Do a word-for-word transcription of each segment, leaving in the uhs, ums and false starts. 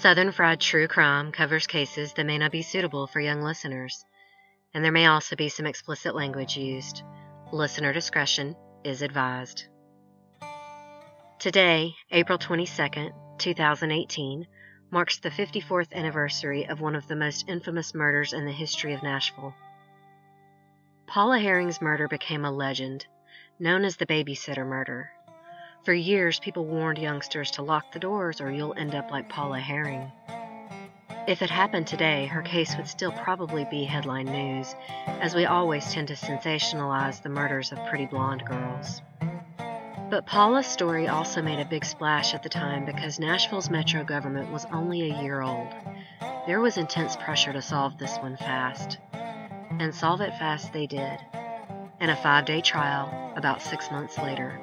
Southern Fried True Crime covers cases that may not be suitable for young listeners, and there may also be some explicit language used. Listener discretion is advised. Today, April twenty-second, two thousand eighteen, marks the fifty-fourth anniversary of one of the most infamous murders in the history of Nashville. Paula Herring's murder became a legend, known as the babysitter murder. For years, people warned youngsters to lock the doors or you'll end up like Paula Herring. If it happened today, her case would still probably be headline news, as we always tend to sensationalize the murders of pretty blonde girls. But Paula's story also made a big splash at the time because Nashville's metro government was only a year old. There was intense pressure to solve this one fast. And solve it fast they did, in a five-day trial about six months later.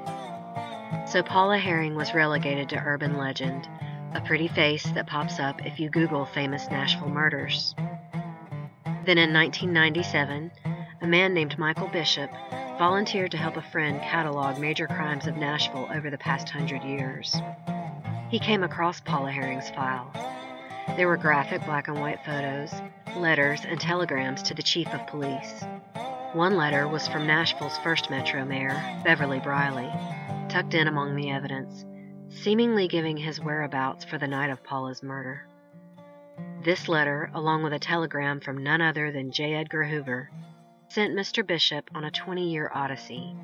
So Paula Herring was relegated to urban legend, a pretty face that pops up if you Google famous Nashville murders. Then in nineteen ninety-seven, a man named Michael Bishop volunteered to help a friend catalog major crimes of Nashville over the past hundred years. He came across Paula Herring's file. There were graphic black and white photos, letters, and telegrams to the chief of police. One letter was from Nashville's first metro mayor, Beverly Briley, tucked in among the evidence, seemingly giving his whereabouts for the night of Paula's murder. This letter, along with a telegram from none other than J. Edgar Hoover, sent Mister Bishop on a twenty-year odyssey,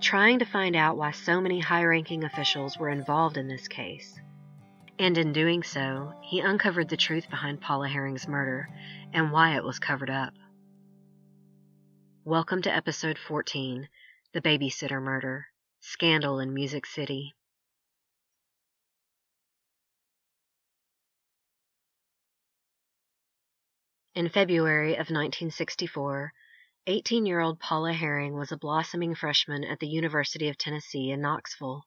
trying to find out why so many high-ranking officials were involved in this case. And in doing so, he uncovered the truth behind Paula Herring's murder and why it was covered up. Welcome to Episode fourteen, The Babysitter Murder. Scandal in Music City. In February of nineteen sixty-four, eighteen-year-old Paula Herring was a blossoming freshman at the University of Tennessee in Knoxville.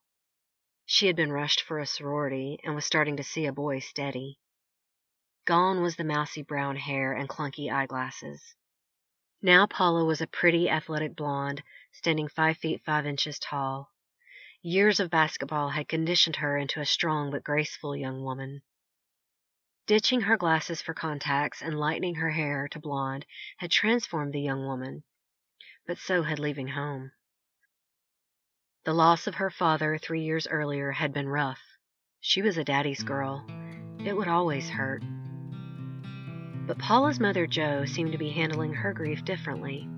She had been rushed for a sorority and was starting to see a boy steady. Gone was the mousy brown hair and clunky eyeglasses. Now Paula was a pretty, athletic blonde, standing five feet five inches tall. Years of basketball had conditioned her into a strong but graceful young woman. Ditching her glasses for contacts and lightening her hair to blonde had transformed the young woman, but so had leaving home. The loss of her father three years earlier had been rough. She was a daddy's girl. It would always hurt. But Paula's mother, Jo, seemed to be handling her grief differently.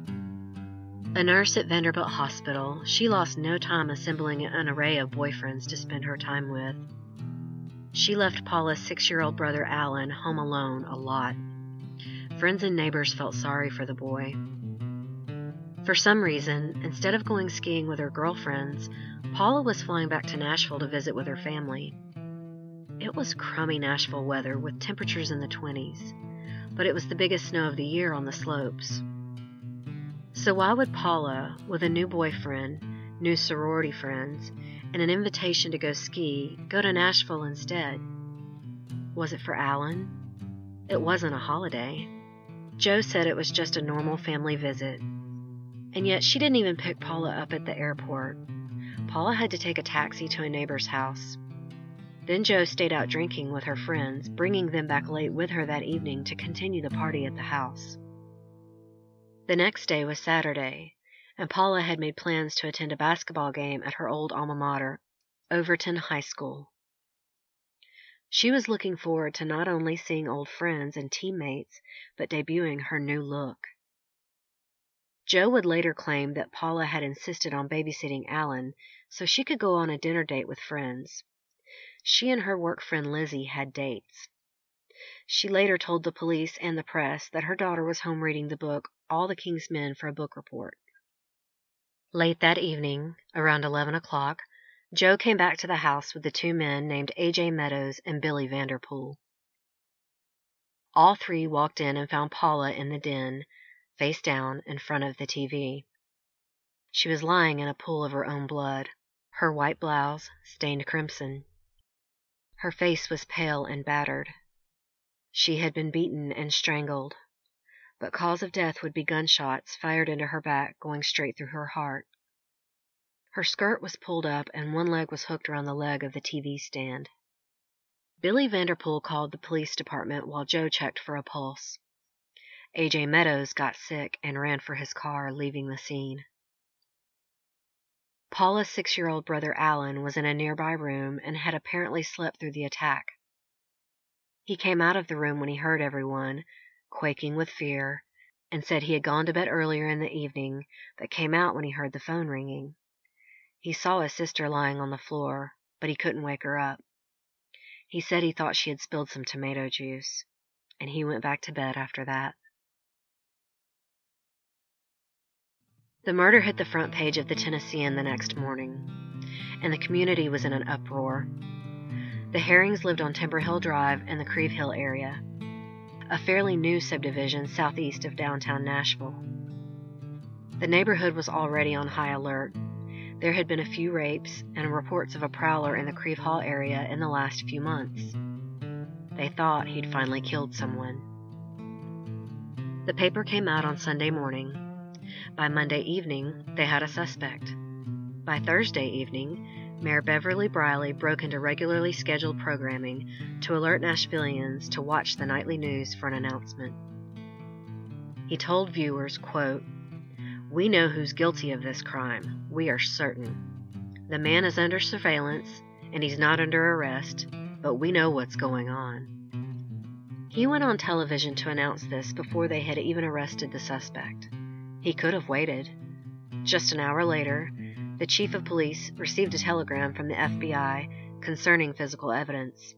A nurse at Vanderbilt Hospital, she lost no time assembling an array of boyfriends to spend her time with. She left Paula's six-year-old brother Alan home alone a lot. Friends and neighbors felt sorry for the boy. For some reason, instead of going skiing with her girlfriends, Paula was flying back to Nashville to visit with her family. It was crummy Nashville weather with temperatures in the twenties. But it was the biggest snow of the year on the slopes. So why would Paula, with a new boyfriend, new sorority friends, and an invitation to go ski, go to Nashville instead? Was it for Alan? It wasn't a holiday. Jo said it was just a normal family visit. And yet she didn't even pick Paula up at the airport. Paula had to take a taxi to a neighbor's house. Then Jo stayed out drinking with her friends, bringing them back late with her that evening to continue the party at the house. The next day was Saturday, and Paula had made plans to attend a basketball game at her old alma mater, Overton High School. She was looking forward to not only seeing old friends and teammates, but debuting her new look. Jo would later claim that Paula had insisted on babysitting Alan so she could go on a dinner date with friends. She and her work friend Lizzie had dates. She later told the police and the press that her daughter was home reading the book All the King's Men for a book report. Late that evening, around eleven o'clock, Jo came back to the house with the two men named A J Meadows and Billy Vanderpool. All three walked in and found Paula in the den, face down in front of the T V. She was lying in a pool of her own blood, her white blouse stained crimson. Her face was pale and battered. She had been beaten and strangled, but cause of death would be gunshots fired into her back going straight through her heart. Her skirt was pulled up and one leg was hooked around the leg of the T V stand. Billy Vanderpool called the police department while Joe checked for a pulse. A J. Meadows got sick and ran for his car, leaving the scene. Paula's six-year-old brother Alan was in a nearby room and had apparently slept through the attack. He came out of the room when he heard everyone, quaking with fear, and said he had gone to bed earlier in the evening, but came out when he heard the phone ringing. He saw his sister lying on the floor, but he couldn't wake her up. He said he thought she had spilled some tomato juice, and he went back to bed after that. The murder hit the front page of the Tennessean the next morning, and the community was in an uproar. The Herrings lived on Timberhill Drive in the Creve Hill area, a fairly new subdivision southeast of downtown Nashville. The neighborhood was already on high alert. There had been a few rapes and reports of a prowler in the Creve Hall area in the last few months. They thought he'd finally killed someone. The paper came out on Sunday morning. By Monday evening, they had a suspect. By Thursday evening, Mayor Beverly Briley broke into regularly scheduled programming to alert Nashvillians to watch the nightly news for an announcement. He told viewers, quote, "We know who's guilty of this crime. We are certain. The man is under surveillance, and he's not under arrest, but we know what's going on." He went on television to announce this before they had even arrested the suspect. He could have waited. Just an hour later, the chief of police received a telegram from the F B I concerning physical evidence.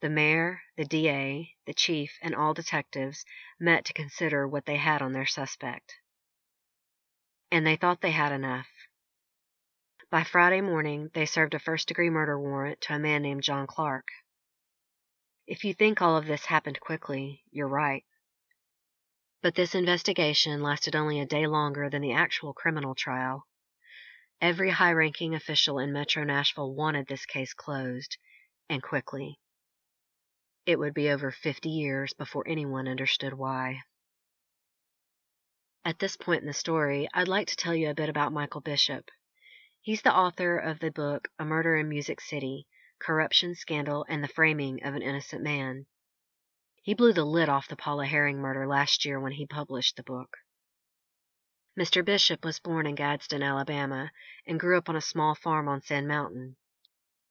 The mayor, the D A, the chief, and all detectives met to consider what they had on their suspect. And they thought they had enough. By Friday morning, they served a first-degree murder warrant to a man named John Clark. If you think all of this happened quickly, you're right. But this investigation lasted only a day longer than the actual criminal trial. Every high-ranking official in Metro Nashville wanted this case closed, and quickly. It would be over fifty years before anyone understood why. At this point in the story, I'd like to tell you a bit about Michael Bishop. He's the author of the book A Murder in Music City, Corruption, Scandal, and the Framing of an Innocent Man. He blew the lid off the Paula Herring murder last year when he published the book. Mister Bishop was born in Gadsden, Alabama, and grew up on a small farm on Sand Mountain.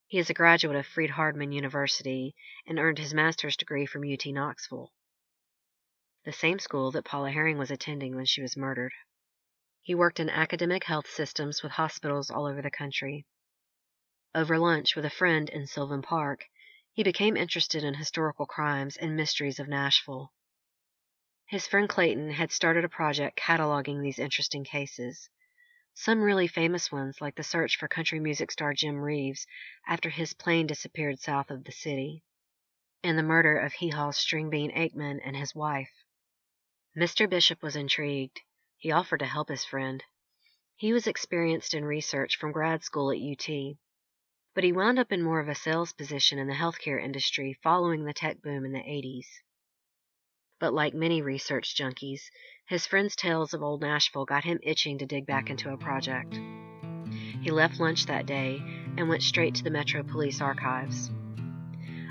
He is a graduate of Freed-Hardman University and earned his master's degree from U T Knoxville, the same school that Paula Herring was attending when she was murdered. He worked in academic health systems with hospitals all over the country. Over lunch with a friend in Sylvan Park, he became interested in historical crimes and mysteries of Nashville. His friend Clayton had started a project cataloging these interesting cases, some really famous ones like the search for country music star Jim Reeves after his plane disappeared south of the city, and the murder of Hee-Haw's Stringbean Aikman and his wife. Mister Bishop was intrigued. He offered to help his friend. He was experienced in research from grad school at U T, but he wound up in more of a sales position in the healthcare industry following the tech boom in the eighties. But like many research junkies, his friend's tales of old Nashville got him itching to dig back into a project. He left lunch that day and went straight to the Metro Police Archives.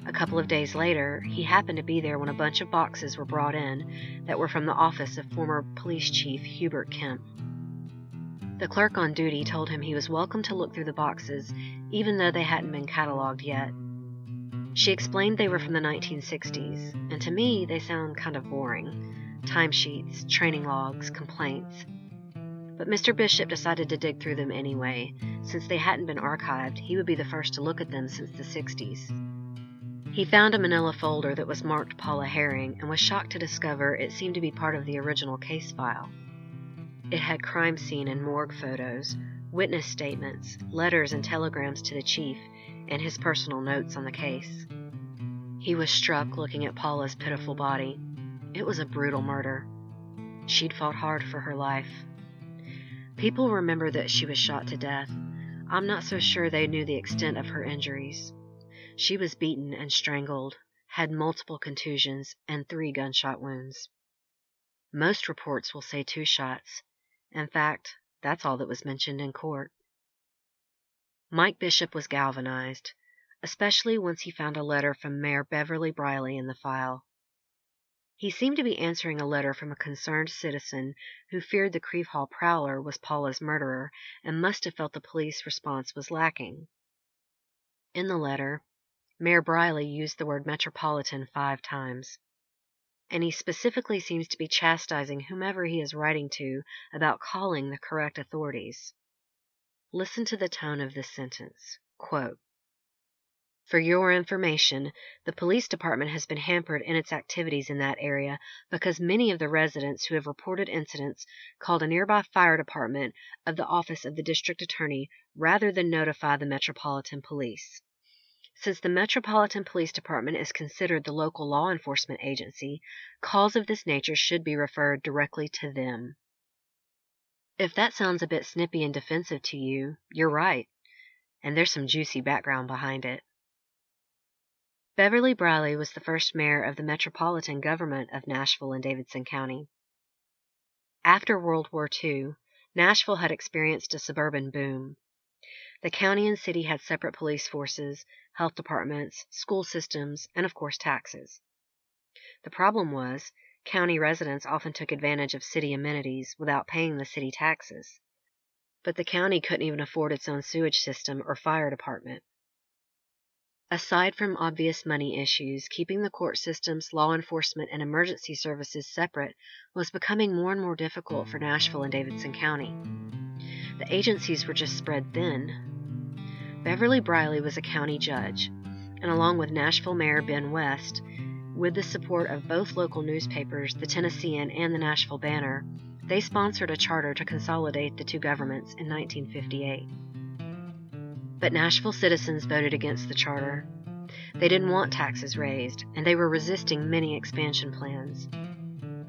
A couple of days later, he happened to be there when a bunch of boxes were brought in that were from the office of former police chief Hubert Kemp. The clerk on duty told him he was welcome to look through the boxes, even though they hadn't been catalogued yet. She explained they were from the nineteen sixties, and to me they sound kind of boring. Timesheets, training logs, complaints. But Mister Bishop decided to dig through them anyway. Since they hadn't been archived, he would be the first to look at them since the sixties. He found a manila folder that was marked Paula Herring and was shocked to discover it seemed to be part of the original case file. It had crime scene and morgue photos, witness statements, letters and telegrams to the chief, and his personal notes on the case. He was struck looking at Paula's pitiful body. It was a brutal murder. She'd fought hard for her life. People remember that she was shot to death. I'm not so sure they knew the extent of her injuries. She was beaten and strangled, had multiple contusions, and three gunshot wounds. Most reports will say two shots. In fact, that's all that was mentioned in court. Mike Bishop was galvanized. especially once he found a letter from Mayor Beverly Briley in the file. He seemed to be answering a letter from a concerned citizen who feared the Creve Hill prowler was Paula's murderer and must have felt the police response was lacking. In the letter, Mayor Briley used the word metropolitan five times, and he specifically seems to be chastising whomever he is writing to about calling the correct authorities. Listen to the tone of this sentence, quote, "For your information, the police department has been hampered in its activities in that area because many of the residents who have reported incidents called a nearby fire department of the office of the district attorney rather than notify the Metropolitan Police. Since the Metropolitan Police Department is considered the local law enforcement agency, calls of this nature should be referred directly to them." If that sounds a bit snippy and defensive to you, you're right, and there's some juicy background behind it. Beverly Briley was the first mayor of the metropolitan government of Nashville and Davidson County. After World War Two, Nashville had experienced a suburban boom. The county and city had separate police forces, health departments, school systems, and of course taxes. The problem was, county residents often took advantage of city amenities without paying the city taxes. But the county couldn't even afford its own sewage system or fire department. Aside from obvious money issues, keeping the court systems, law enforcement, and emergency services separate was becoming more and more difficult for Nashville and Davidson County. The agencies were just spread thin. Beverly Briley was a county judge, and along with Nashville Mayor Ben West, with the support of both local newspapers, the Tennessean and the Nashville Banner, they sponsored a charter to consolidate the two governments in nineteen fifty-eight. But Nashville citizens voted against the charter. They didn't want taxes raised, and they were resisting many expansion plans.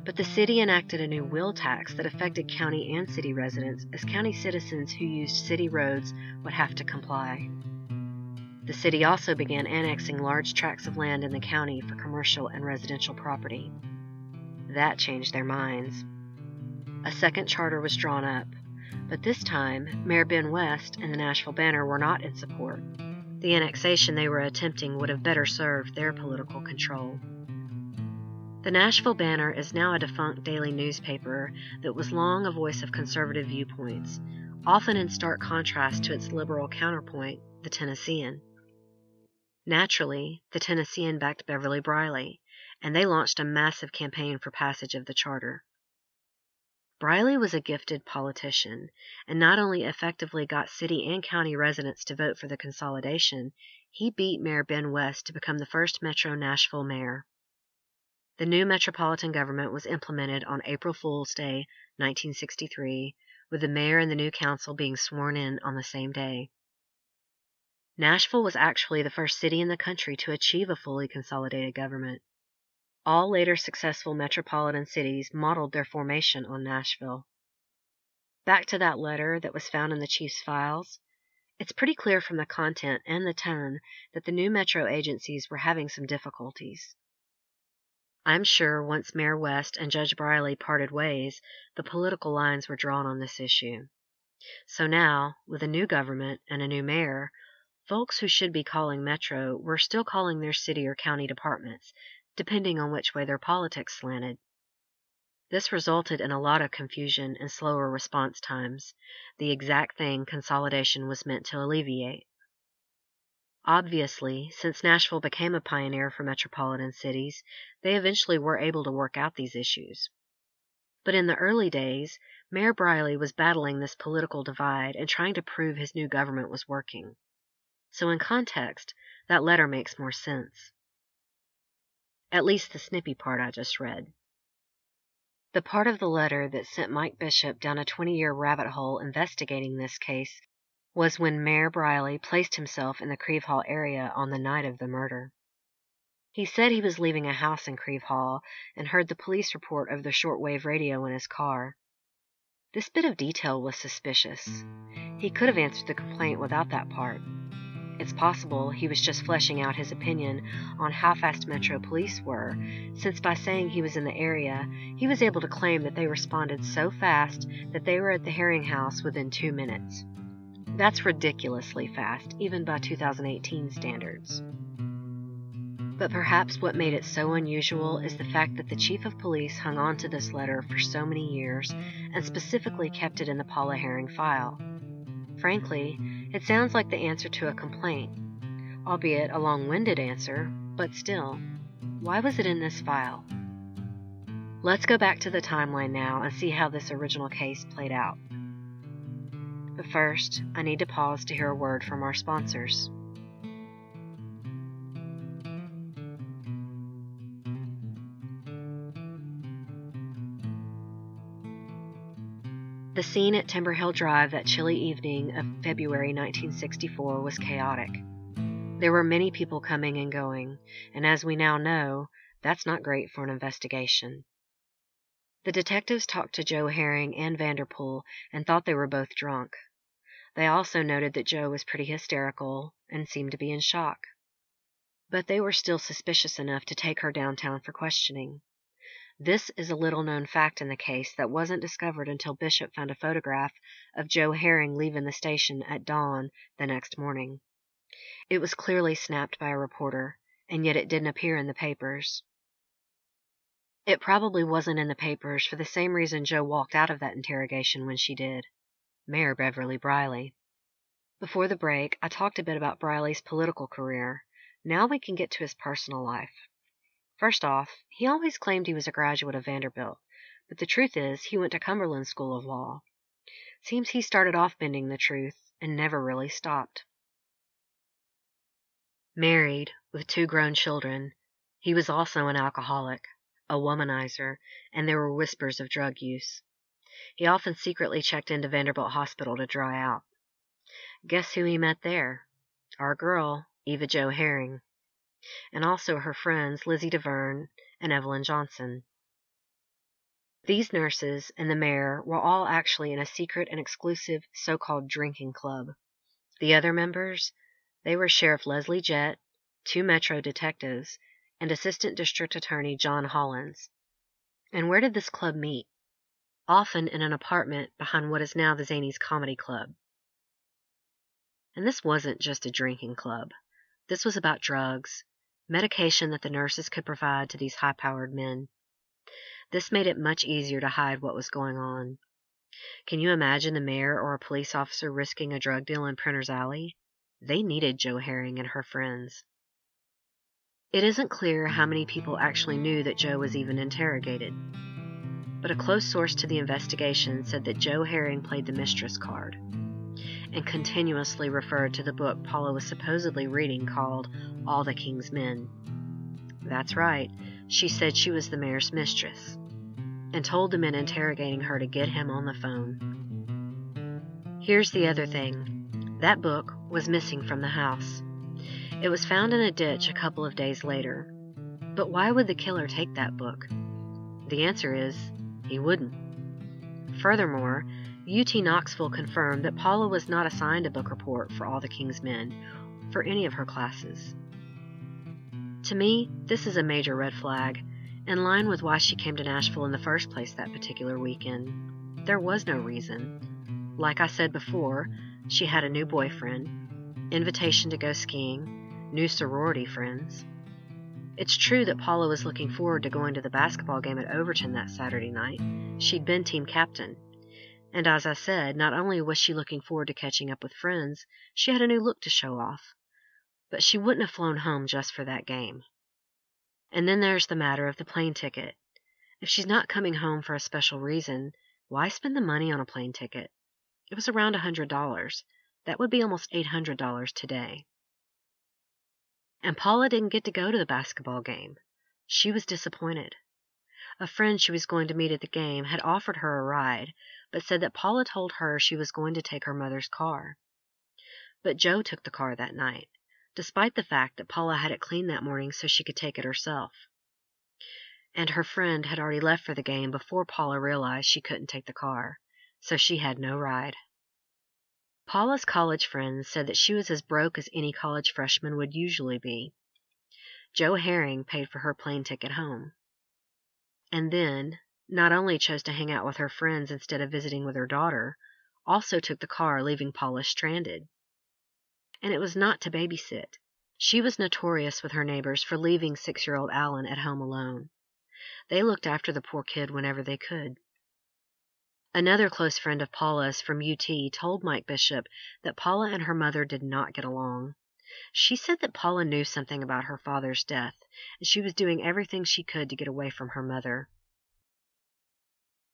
But the city enacted a new wheel tax that affected county and city residents, as county citizens who used city roads would have to comply. The city also began annexing large tracts of land in the county for commercial and residential property. That changed their minds. A second charter was drawn up. But this time, Mayor Ben West and the Nashville Banner were not in support. The annexation they were attempting would have better served their political control. The Nashville Banner is now a defunct daily newspaper that was long a voice of conservative viewpoints, often in stark contrast to its liberal counterpoint, the Tennessean. Naturally, the Tennessean backed Beverly Briley, and they launched a massive campaign for passage of the charter. Briley was a gifted politician, and not only effectively got city and county residents to vote for the consolidation, he beat Mayor Ben West to become the first Metro Nashville mayor. The new metropolitan government was implemented on April Fool's Day, nineteen sixty-three, with the mayor and the new council being sworn in on the same day. Nashville was actually the first city in the country to achieve a fully consolidated government. All later successful metropolitan cities modeled their formation on Nashville. Back to that letter that was found in the chief's files, it's pretty clear from the content and the tone that the new metro agencies were having some difficulties. I'm sure once Mayor West and Judge Briley parted ways, the political lines were drawn on this issue. So now, with a new government and a new mayor, folks who should be calling metro were still calling their city or county departments, depending on which way their politics slanted. This resulted in a lot of confusion and slower response times, the exact thing consolidation was meant to alleviate. Obviously, since Nashville became a pioneer for metropolitan cities, they eventually were able to work out these issues. But in the early days, Mayor Briley was battling this political divide and trying to prove his new government was working. So in context, that letter makes more sense. At least the snippy part I just read. The part of the letter that sent Mike Bishop down a twenty-year rabbit hole investigating this case was when Mayor Briley placed himself in the Creve Hill area on the night of the murder. He said he was leaving a house in Creve Hill and heard the police report over the shortwave radio in his car. This bit of detail was suspicious. He could have answered the complaint without that part. It's possible he was just fleshing out his opinion on how fast Metro police were, since by saying he was in the area, he was able to claim that they responded so fast that they were at the Herring house within two minutes. That's ridiculously fast, even by two thousand eighteen standards. But perhaps what made it so unusual is the fact that the chief of police hung on to this letter for so many years and specifically kept it in the Paula Herring file. Frankly, it sounds like the answer to a complaint, albeit a long-winded answer, but still, why was it in this file? Let's go back to the timeline now and see how this original case played out. But first, I need to pause to hear a word from our sponsors. The scene at Timberhill Drive that chilly evening of February nineteen sixty-four was chaotic. There were many people coming and going, and as we now know, that's not great for an investigation. The detectives talked to Jo Herring and Vanderpool and thought they were both drunk. They also noted that Jo was pretty hysterical and seemed to be in shock. But they were still suspicious enough to take her downtown for questioning. This is a little-known fact in the case that wasn't discovered until Bishop found a photograph of Jo Herring leaving the station at dawn the next morning. It was clearly snapped by a reporter, and yet it didn't appear in the papers. It probably wasn't in the papers for the same reason Jo walked out of that interrogation when she did, Mayor Beverly Briley. Before the break, I talked a bit about Briley's political career. Now we can get to his personal life. First off, he always claimed he was a graduate of Vanderbilt, but the truth is he went to Cumberland School of Law. Seems he started off bending the truth and never really stopped. Married, with two grown children, he was also an alcoholic, a womanizer, and there were whispers of drug use. He often secretly checked into Vanderbilt Hospital to dry out. Guess who he met there? Our girl, Eva Jo Herring. And also her friends Lizzie DeVern and Evelyn Johnson. These nurses and the mayor were all actually in a secret and exclusive so-called drinking club. The other members, they were Sheriff Leslie Jett, two metro detectives, and Assistant District Attorney John Hollins. And where did this club meet? Often in an apartment behind what is now the Zanies Comedy Club. And this wasn't just a drinking club. This was about drugs, medication that the nurses could provide to these high-powered men. This made it much easier to hide what was going on. Can you imagine the mayor or a police officer risking a drug deal in Printer's Alley? They needed Jo Herring and her friends. It isn't clear how many people actually knew that Jo was even interrogated, but a close source to the investigation said that Jo Herring played the mistress card and continuously referred to the book Paula was supposedly reading called All the King's Men. That's right, she said she was the mayor's mistress, and told the men interrogating her to get him on the phone. Here's the other thing. That book was missing from the house. It was found in a ditch a couple of days later. But why would the killer take that book? The answer is, he wouldn't. Furthermore, U T Knoxville confirmed that Paula was not assigned a book report for All the King's Men for any of her classes. To me, this is a major red flag, in line with why she came to Nashville in the first place that particular weekend. There was no reason. Like I said before, she had a new boyfriend, invitation to go skiing, new sorority friends. It's true that Paula was looking forward to going to the basketball game at Overton that Saturday night. She'd been team captain. And as I said, not only was she looking forward to catching up with friends, she had a new look to show off. But she wouldn't have flown home just for that game. And then there's the matter of the plane ticket. If she's not coming home for a special reason, why spend the money on a plane ticket? It was around one hundred dollars. That would be almost eight hundred dollars today. And Paula didn't get to go to the basketball game. She was disappointed. A friend she was going to meet at the game had offered her a ride, but said that Paula told her she was going to take her mother's car. But Jo took the car that night, despite the fact that Paula had it cleaned that morning so she could take it herself. And her friend had already left for the game before Paula realized she couldn't take the car, so she had no ride. Paula's college friends said that she was as broke as any college freshman would usually be. Jo Herring paid for her plane ticket home. And then, not only chose to hang out with her friends instead of visiting with her daughter, also took the car, leaving Paula stranded. And it was not to babysit. She was notorious with her neighbors for leaving six-year-old Alan at home alone. They looked after the poor kid whenever they could. Another close friend of Paula's from U T told Mike Bishop that Paula and her mother did not get along. She said that Paula knew something about her father's death, and she was doing everything she could to get away from her mother.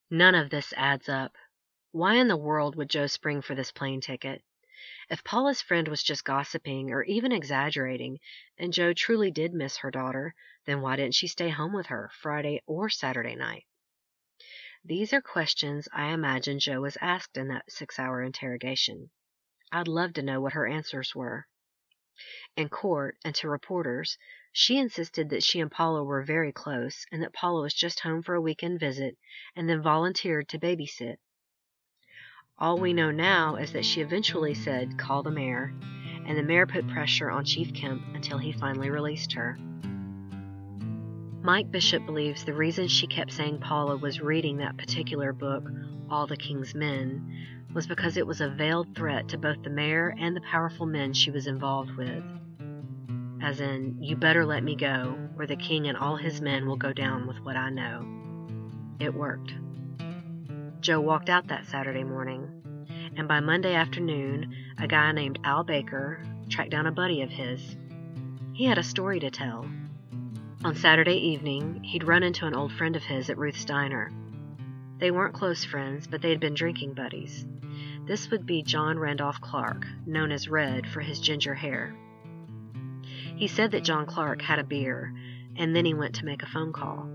None of this adds up. Why in the world would Joe spring for this plane ticket? If Paula's friend was just gossiping or even exaggerating, and Joe truly did miss her daughter, then why didn't she stay home with her Friday or Saturday night? These are questions I imagine Joe was asked in that six-hour interrogation. I'd love to know what her answers were. In court and to reporters, she insisted that she and Paula were very close and that Paula was just home for a weekend visit and then volunteered to babysit. All we know now is that she eventually said, "Call the mayor," and the mayor put pressure on Chief Kemp until he finally released her. Mike Bishop believes the reason she kept saying Paula was reading that particular book, All the King's Men, was because it was a veiled threat to both the mayor and the powerful men she was involved with. As in, you better let me go, or the king and all his men will go down with what I know. It worked. Joe walked out that Saturday morning, and by Monday afternoon, a guy named Al Baker tracked down a buddy of his. He had a story to tell. On Saturday evening, he'd run into an old friend of his at Ruth's Diner. They weren't close friends, but they'd been drinking buddies. This would be John Randolph Clark, known as Red for his ginger hair. He said that John Clark had a beer, and then he went to make a phone call.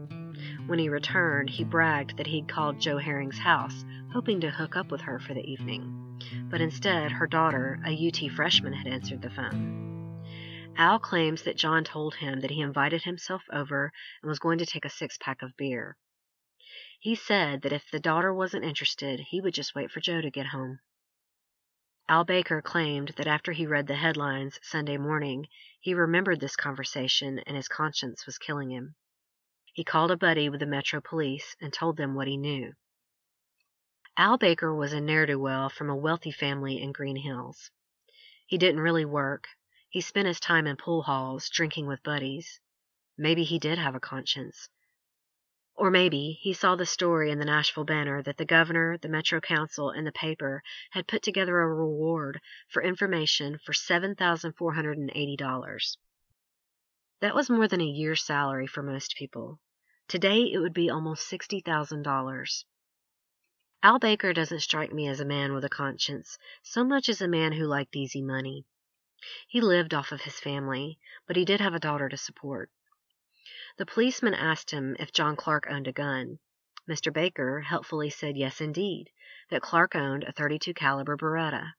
When he returned, he bragged that he'd called Joe Herring's house, hoping to hook up with her for the evening. But instead, her daughter, a U T freshman, had answered the phone. Al claims that John told him that he invited himself over and was going to take a six-pack of beer. He said that if the daughter wasn't interested, he would just wait for Joe to get home. Al Baker claimed that after he read the headlines Sunday morning, he remembered this conversation and his conscience was killing him. He called a buddy with the Metro Police and told them what he knew. Al Baker was a ne'er-do-well from a wealthy family in Green Hills. He didn't really work. He spent his time in pool halls, drinking with buddies. Maybe he did have a conscience. Or maybe he saw the story in the Nashville Banner that the governor, the Metro Council, and the paper had put together a reward for information for seven thousand four hundred eighty dollars. That was more than a year's salary for most people. Today, it would be almost sixty thousand dollars. Al Baker doesn't strike me as a man with a conscience, so much as a man who liked easy money. He lived off of his family, but he did have a daughter to support. The policeman asked him if John Clark owned a gun. Mister Baker helpfully said yes indeed, that Clark owned a thirty-two caliber Beretta.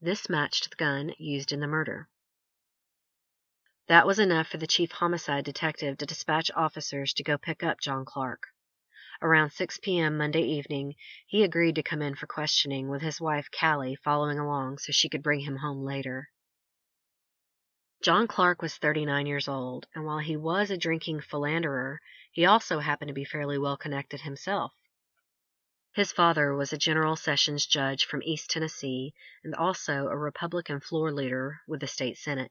This matched the gun used in the murder. That was enough for the chief homicide detective to dispatch officers to go pick up John Clark. Around six p m Monday evening, he agreed to come in for questioning with his wife Callie following along so she could bring him home later. John Clark was thirty-nine years old, and while he was a drinking philanderer, he also happened to be fairly well connected himself. His father was a general sessions judge from East Tennessee and also a Republican floor leader with the state Senate.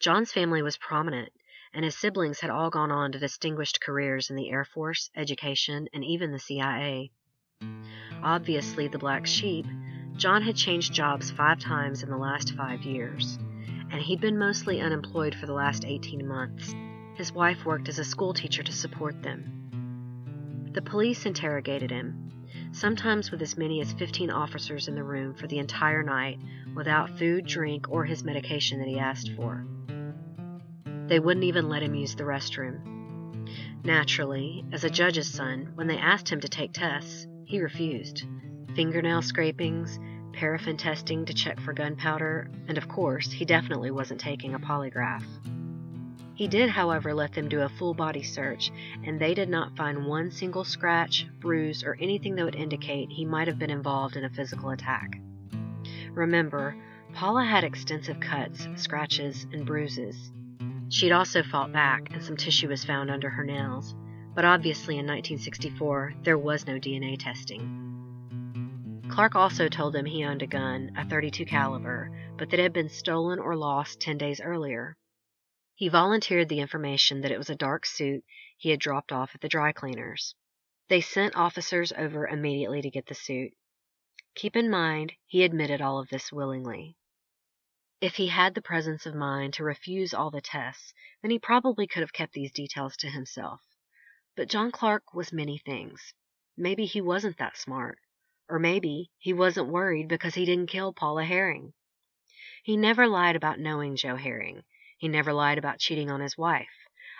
John's family was prominent, and his siblings had all gone on to distinguished careers in the Air Force, education, and even the C I A. Obviously the black sheep, John had changed jobs five times in the last five years, and he'd been mostly unemployed for the last eighteen months. His wife worked as a schoolteacher to support them. The police interrogated him, sometimes with as many as fifteen officers in the room for the entire night, without food, drink, or his medication that he asked for. They wouldn't even let him use the restroom. Naturally, as a judge's son, when they asked him to take tests, he refused. Fingernail scrapings, paraffin testing to check for gunpowder, and of course, he definitely wasn't taking a polygraph. He did, however, let them do a full body search, and they did not find one single scratch, bruise, or anything that would indicate he might have been involved in a physical attack. Remember, Paula had extensive cuts, scratches, and bruises. She'd also fought back, and some tissue was found under her nails, but obviously in nineteen sixty-four, there was no D N A testing. Clark also told them he owned a gun, a thirty-two caliber, but that it had been stolen or lost ten days earlier. He volunteered the information that it was a dark suit he had dropped off at the dry cleaners. They sent officers over immediately to get the suit. Keep in mind, he admitted all of this willingly. If he had the presence of mind to refuse all the tests, then he probably could have kept these details to himself. But John Clark was many things. Maybe he wasn't that smart, or maybe he wasn't worried because he didn't kill Paula Herring. He never lied about knowing Joe Herring. He never lied about cheating on his wife,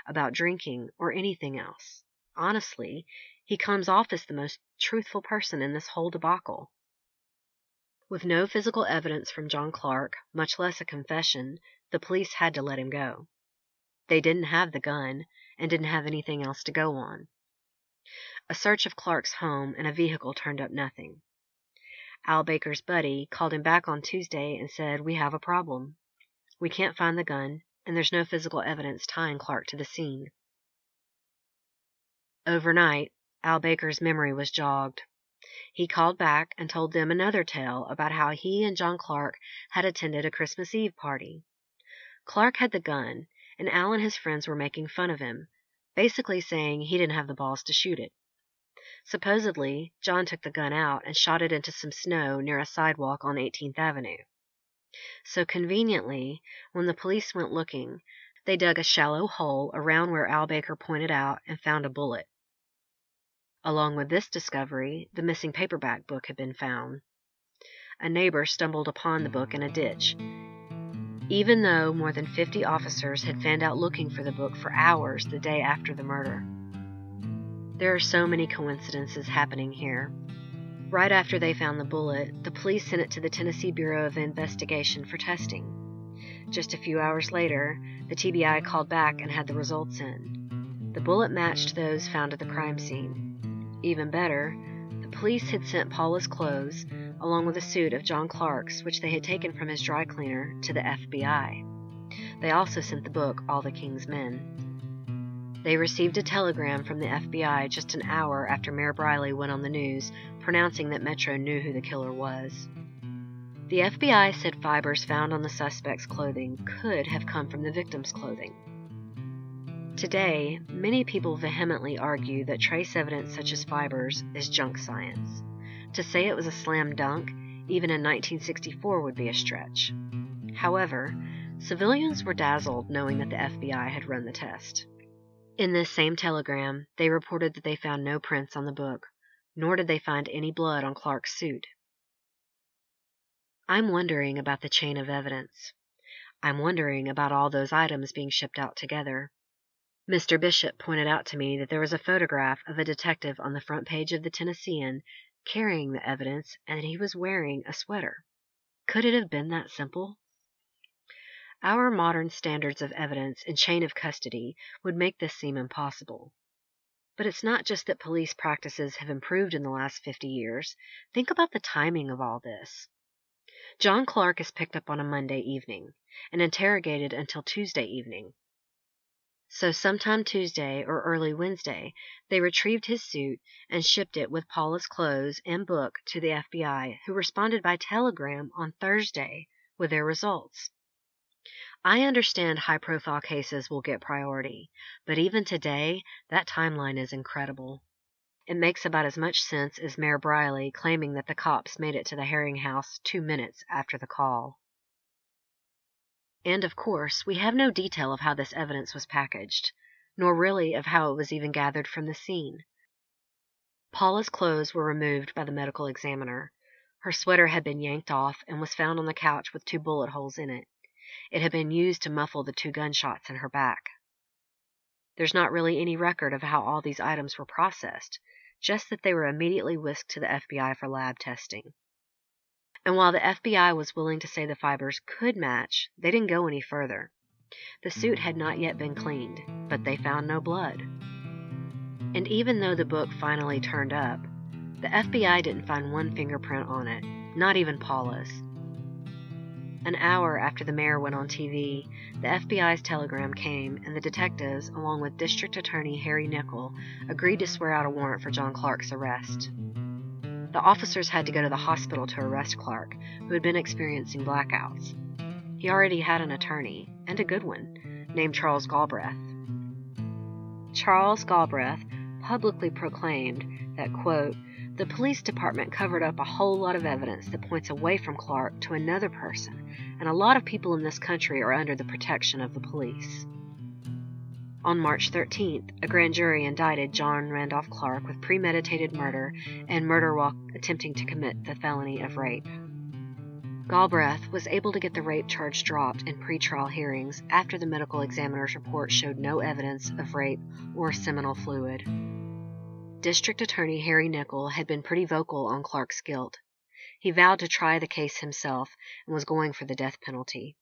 about drinking, or anything else. Honestly, he comes off as the most truthful person in this whole debacle. With no physical evidence from John Clark, much less a confession, the police had to let him go. They didn't have the gun and didn't have anything else to go on. A search of Clark's home and a vehicle turned up nothing. Al Baker's buddy called him back on Tuesday and said, "We have a problem. We can't find the gun, and there's no physical evidence tying Clark to the scene." Overnight, Al Baker's memory was jogged. He called back and told them another tale about how he and John Clark had attended a Christmas Eve party. Clark had the gun, and Al and his friends were making fun of him, basically saying he didn't have the balls to shoot it. Supposedly, John took the gun out and shot it into some snow near a sidewalk on eighteenth avenue. So conveniently, when the police went looking, they dug a shallow hole around where Al Baker pointed out and found a bullet. Along with this discovery, the missing paperback book had been found. A neighbor stumbled upon the book in a ditch. Even though more than fifty officers had fanned out looking for the book for hours the day after the murder. There are so many coincidences happening here. Right after they found the bullet, the police sent it to the Tennessee Bureau of Investigation for testing. Just a few hours later, the T B I called back and had the results in. The bullet matched those found at the crime scene. Even better, the police had sent Paula's clothes, along with a suit of John Clark's, which they had taken from his dry cleaner, to the F B I. They also sent the book, All the King's Men. They received a telegram from the F B I just an hour after Mayor Briley went on the news, pronouncing that Metro knew who the killer was. The F B I said fibers found on the suspect's clothing could have come from the victim's clothing. Today, many people vehemently argue that trace evidence such as fibers is junk science. To say it was a slam dunk, even in nineteen sixty-four, would be a stretch. However, civilians were dazzled knowing that the F B I had run the test. In this same telegram, they reported that they found no prints on the book, nor did they find any blood on Clark's suit. I'm wondering about the chain of evidence. I'm wondering about all those items being shipped out together. Mister Bishop pointed out to me that there was a photograph of a detective on the front page of the Tennessean carrying the evidence, and that he was wearing a sweater. Could it have been that simple? Our modern standards of evidence and chain of custody would make this seem impossible. But it's not just that police practices have improved in the last fifty years. Think about the timing of all this. John Clark is picked up on a Monday evening and interrogated until Tuesday evening. So sometime Tuesday or early Wednesday, they retrieved his suit and shipped it with Paula's clothes and book to the F B I, who responded by telegram on Thursday with their results. I understand high-profile cases will get priority, but even today, that timeline is incredible. It makes about as much sense as Mayor Briley claiming that the cops made it to the Herring house two minutes after the call. And, of course, we have no detail of how this evidence was packaged, nor really of how it was even gathered from the scene. Paula's clothes were removed by the medical examiner. Her sweater had been yanked off and was found on the couch with two bullet holes in it. It had been used to muffle the two gunshots in her back. There's not really any record of how all these items were processed, just that they were immediately whisked to the F B I for lab testing. And while the F B I was willing to say the fibers could match, they didn't go any further. The suit had not yet been cleaned, but they found no blood. And even though the book finally turned up, the F B I didn't find one fingerprint on it, not even Paula's. An hour after the mayor went on T V, the F B I's telegram came, and the detectives, along with District Attorney Harry Nickel, agreed to swear out a warrant for John Clark's arrest. The officers had to go to the hospital to arrest Clark, who had been experiencing blackouts. He already had an attorney, and a good one, named Charles Galbreath. Charles Galbreath publicly proclaimed that, quote, "The police department covered up a whole lot of evidence that points away from Clark to another person, and a lot of people in this country are under the protection of the police." On March thirteenth, a grand jury indicted John Randolph Clark with premeditated murder and murder while attempting to commit the felony of rape. Galbreath was able to get the rape charge dropped in pretrial hearings after the medical examiner's report showed no evidence of rape or seminal fluid. District Attorney Harry Nickel had been pretty vocal on Clark's guilt. He vowed to try the case himself and was going for the death penalty.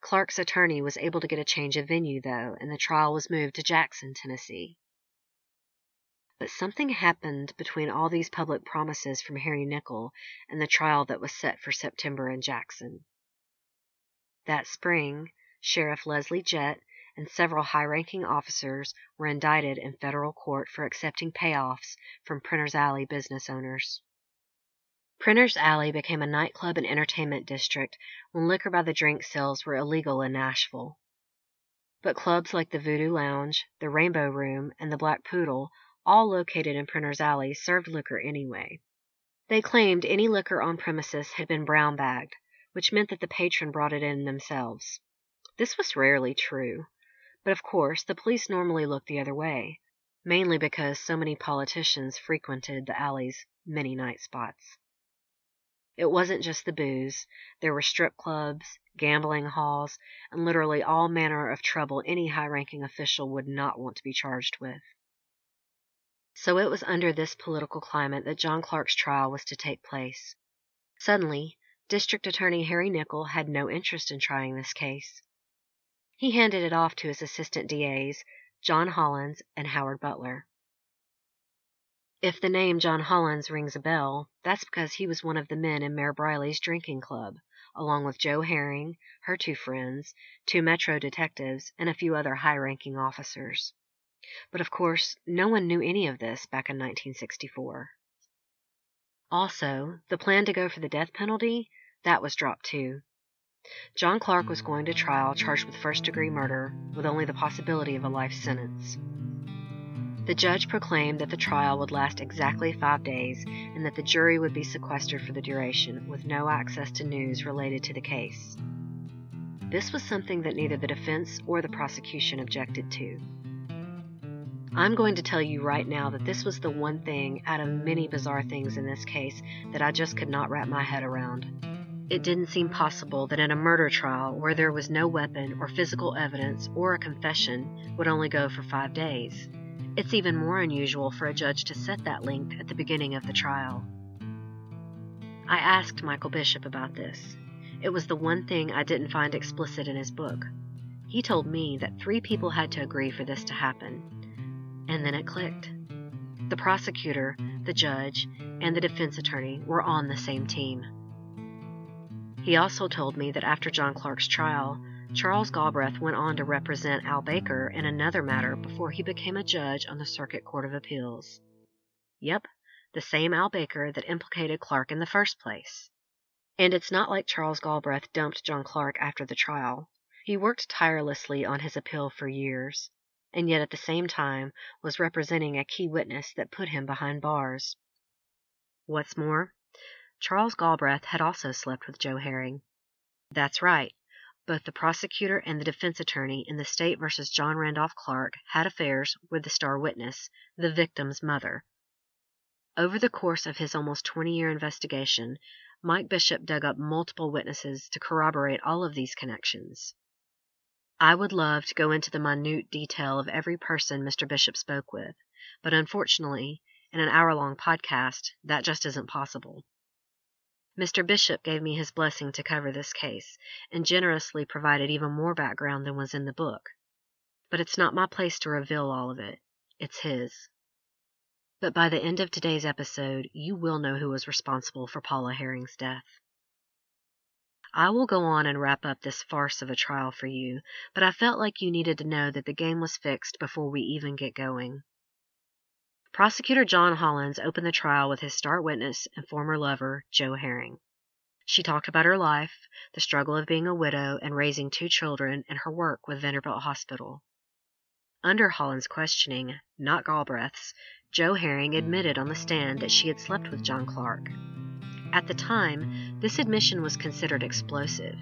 Clark's attorney was able to get a change of venue, though, and the trial was moved to Jackson, Tennessee. But something happened between all these public promises from Harry Nickel and the trial that was set for September in Jackson. That spring, Sheriff Leslie Jett and several high-ranking officers were indicted in federal court for accepting payoffs from Printer's Alley business owners. Printer's Alley became a nightclub and entertainment district when liquor-by-the-drink sales were illegal in Nashville. But clubs like the Voodoo Lounge, the Rainbow Room, and the Black Poodle, all located in Printer's Alley, served liquor anyway. They claimed any liquor on premises had been brown-bagged, which meant that the patron brought it in themselves. This was rarely true. But of course, the police normally looked the other way, mainly because so many politicians frequented the alley's many night spots. It wasn't just the booze. There were strip clubs, gambling halls, and literally all manner of trouble any high-ranking official would not want to be charged with. So it was under this political climate that John Clark's trial was to take place. Suddenly, District Attorney Harry Nickel had no interest in trying this case. He handed it off to his assistant D As, John Hollins and Howard Butler. If the name John Hollins rings a bell, that's because he was one of the men in Mayor Briley's drinking club, along with Jo Herring, her two friends, two metro detectives, and a few other high-ranking officers. But of course, no one knew any of this back in nineteen sixty-four. Also, the plan to go for the death penalty, that was dropped too. John Clark was going to trial charged with first-degree murder, with only the possibility of a life sentence. The judge proclaimed that the trial would last exactly five days and that the jury would be sequestered for the duration, with no access to news related to the case. This was something that neither the defense or the prosecution objected to. I'm going to tell you right now that this was the one thing out of many bizarre things in this case that I just could not wrap my head around. It didn't seem possible that in a murder trial where there was no weapon or physical evidence or a confession would only go for five days. It's even more unusual for a judge to set that length at the beginning of the trial. I asked Michael Bishop about this. It was the one thing I didn't find explicit in his book. He told me that three people had to agree for this to happen. And then it clicked. The prosecutor, the judge, and the defense attorney were on the same team. He also told me that after John Clark's trial, Charles Galbreath went on to represent Al Baker in another matter before he became a judge on the Circuit Court of Appeals. Yep, the same Al Baker that implicated Clark in the first place. And it's not like Charles Galbreath dumped John Clark after the trial. He worked tirelessly on his appeal for years, and yet at the same time was representing a key witness that put him behind bars. What's more, Charles Galbreath had also slept with Jo Herring. That's right. Both the prosecutor and the defense attorney in the State versus John Randolph Clark had affairs with the star witness, the victim's mother. Over the course of his almost twenty-year investigation, Mike Bishop dug up multiple witnesses to corroborate all of these connections. I would love to go into the minute detail of every person Mister Bishop spoke with, but unfortunately, in an hour-long podcast, that just isn't possible. Mister Bishop gave me his blessing to cover this case, and generously provided even more background than was in the book. But it's not my place to reveal all of it. It's his. But by the end of today's episode, you will know who was responsible for Paula Herring's death. I will go on and wrap up this farce of a trial for you, but I felt like you needed to know that the game was fixed before we even get going. Prosecutor John Hollins opened the trial with his star witness and former lover, Jo Herring. She talked about her life, the struggle of being a widow and raising two children, and her work with Vanderbilt Hospital. Under Holland's questioning, not Galbraith's, Jo Herring admitted on the stand that she had slept with John Clark. At the time, this admission was considered explosive,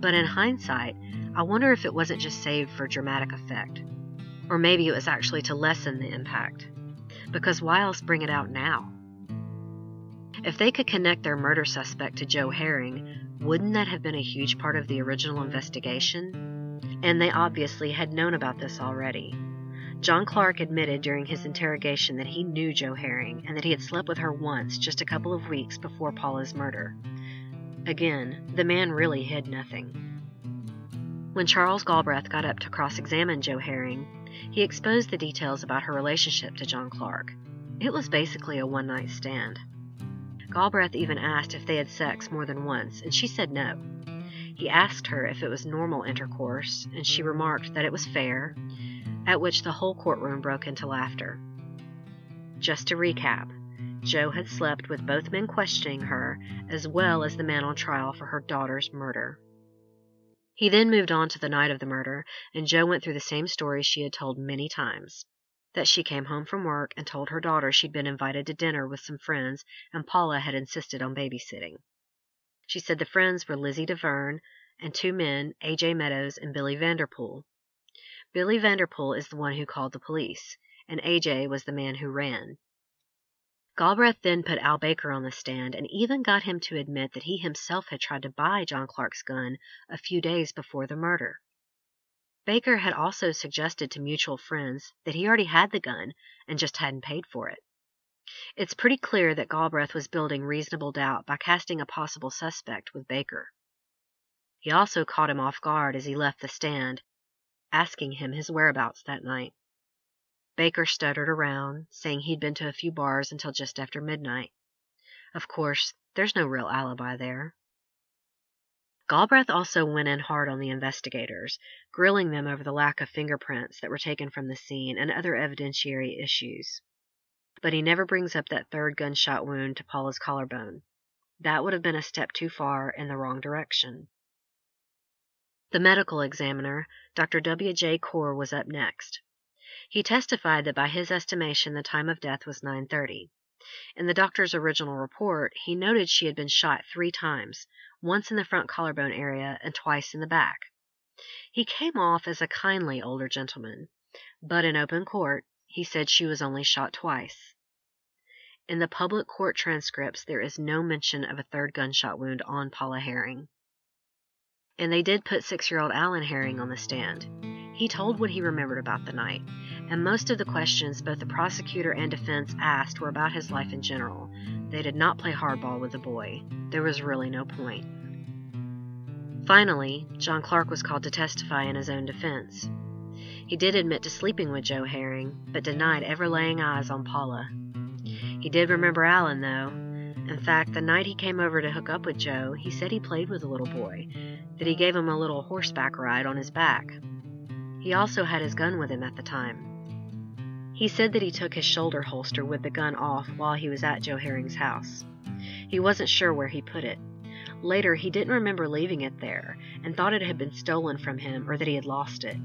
but in hindsight, I wonder if it wasn't just saved for dramatic effect. Or maybe it was actually to lessen the impact. Because why else bring it out now? If they could connect their murder suspect to Jo Herring, wouldn't that have been a huge part of the original investigation? And they obviously had known about this already. John Clark admitted during his interrogation that he knew Jo Herring and that he had slept with her once just a couple of weeks before Paula's murder. Again, the man really hid nothing. When Charles Galbreath got up to cross-examine Jo Herring, he exposed the details about her relationship to John Clark. It was basically a one-night stand. Galbreath even asked if they had sex more than once, and she said no. He asked her if it was normal intercourse, and she remarked that it was fair, at which the whole courtroom broke into laughter. Just to recap, Jo had slept with both men questioning her, as well as the man on trial for her daughter's murder. He then moved on to the night of the murder, and Jo went through the same story she had told many times, that she came home from work and told her daughter she'd been invited to dinner with some friends, and Paula had insisted on babysitting. She said the friends were Lizzie DeVern and two men, A J Meadows and Billy Vanderpool. Billy Vanderpool is the one who called the police, and A J was the man who ran. Galbreath then put Al Baker on the stand and even got him to admit that he himself had tried to buy John Clark's gun a few days before the murder. Baker had also suggested to mutual friends that he already had the gun and just hadn't paid for it. It's pretty clear that Galbreath was building reasonable doubt by casting a possible suspect with Baker. He also caught him off guard as he left the stand, asking him his whereabouts that night. Baker stuttered around, saying he'd been to a few bars until just after midnight. Of course, there's no real alibi there. Galbreath also went in hard on the investigators, grilling them over the lack of fingerprints that were taken from the scene and other evidentiary issues. But he never brings up that third gunshot wound to Paula's collarbone. That would have been a step too far in the wrong direction. The medical examiner, Doctor W J Corr, was up next. He testified that by his estimation the time of death was nine thirty. In the doctor's original report, he noted she had been shot three times, once in the front collarbone area and twice in the back. He came off as a kindly older gentleman, but in open court, he said she was only shot twice. In the public court transcripts, there is no mention of a third gunshot wound on Paula Herring. And they did put six-year-old Alan Herring on the stand. He told what he remembered about the night, and most of the questions both the prosecutor and defense asked were about his life in general. They did not play hardball with the boy. There was really no point. Finally, John Clark was called to testify in his own defense. He did admit to sleeping with Jo Herring, but denied ever laying eyes on Paula. He did remember Alan, though. In fact, the night he came over to hook up with Jo, he said he played with the little boy, that he gave him a little horseback ride on his back. He also had his gun with him at the time. He said that he took his shoulder holster with the gun off while he was at Jo Herring's house. He wasn't sure where he put it. Later, he didn't remember leaving it there and thought it had been stolen from him or that he had lost it.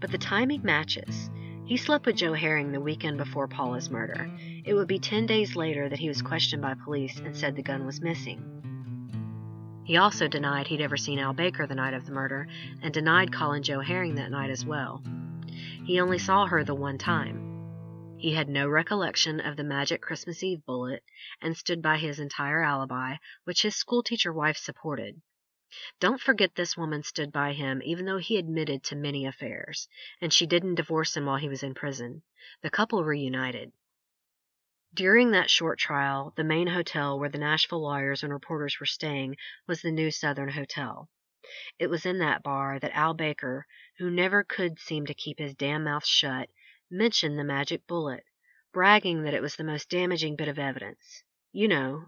But the timing matches. He slept with Jo Herring the weekend before Paula's murder. It would be ten days later that he was questioned by police and said the gun was missing. He also denied he'd ever seen Al Baker the night of the murder, and denied calling Jo Herring that night as well. He only saw her the one time. He had no recollection of the magic Christmas Eve bullet, and stood by his entire alibi, which his schoolteacher wife supported. Don't forget this woman stood by him even though he admitted to many affairs, and she didn't divorce him while he was in prison. The couple reunited. During that short trial, the main hotel where the Nashville lawyers and reporters were staying was the new Southern Hotel. It was in that bar that Al Baker, who never could seem to keep his damn mouth shut, mentioned the magic bullet, bragging that it was the most damaging bit of evidence. You know,